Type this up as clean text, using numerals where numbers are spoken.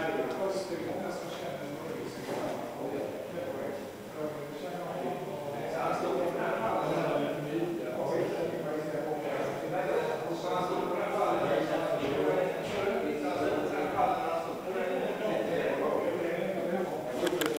Babylon.